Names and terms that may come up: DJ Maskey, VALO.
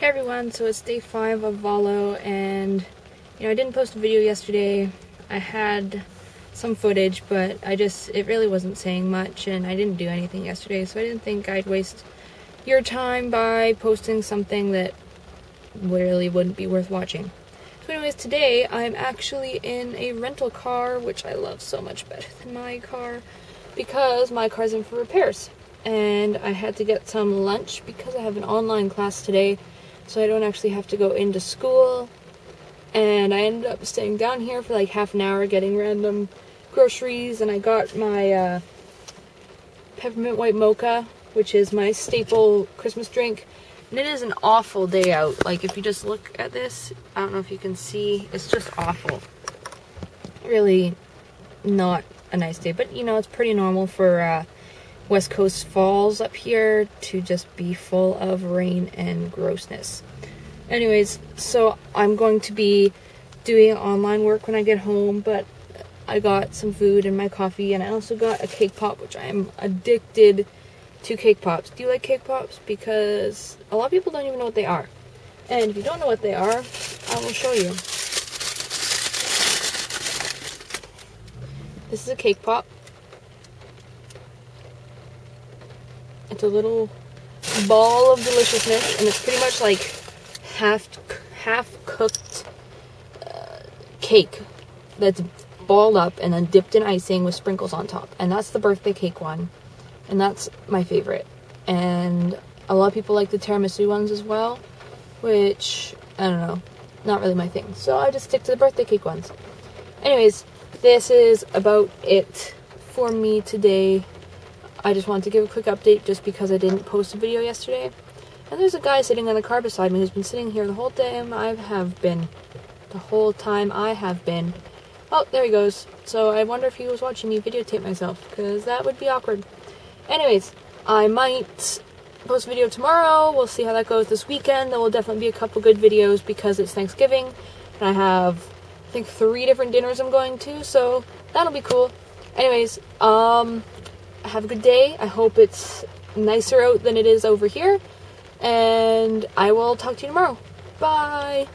Hey everyone, so it's day 5 of VALO, and I didn't post a video yesterday. I had some footage, but it really wasn't saying much, and I didn't do anything yesterday, so I didn't think I'd waste your time by posting something that really wouldn't be worth watching. So anyways, today I'm actually in a rental car, which I love so much better than my car, because my car's in for repairs. And I had to get some lunch because I have an online class today, so I don't actually have to go into school. And I ended up staying down here for like half an hour getting random groceries, and I got my peppermint white mocha, which is my staple Christmas drink. And it is an awful day out. Like, if you just look at this, I don't know if you can see, it's just awful. Really not a nice day, but it's pretty normal for West Coast falls up here to just be full of rain and grossness. Anyways, so I'm going to be doing online work when I get home, but I got some food and my coffee, and I also got a cake pop, which I am addicted to cake pops. Do you like cake pops? Because a lot of people don't even know what they are. And if you don't know what they are, I will show you. This is a cake pop. It's a little ball of deliciousness, and it's pretty much like half-cooked cake that's balled up and then dipped in icing with sprinkles on top. And that's the birthday cake one, and that's my favorite. And a lot of people like the tiramisu ones as well, which, I don't know, not really my thing. So I just stick to the birthday cake ones. Anyways, this is about it for me today. I just wanted to give a quick update just because I didn't post a video yesterday. And there's a guy sitting in the car beside me who's been sitting here the whole time I have been. Oh, there he goes. So I wonder if he was watching me videotape myself, because that would be awkward. Anyways, I might post a video tomorrow. We'll see how that goes. This weekend there will definitely be a couple good videos because it's Thanksgiving. And I have, I think, 3 different dinners I'm going to, so that'll be cool. Anyways, have a good day. I hope it's nicer out than it is over here, and I will talk to you tomorrow. Bye!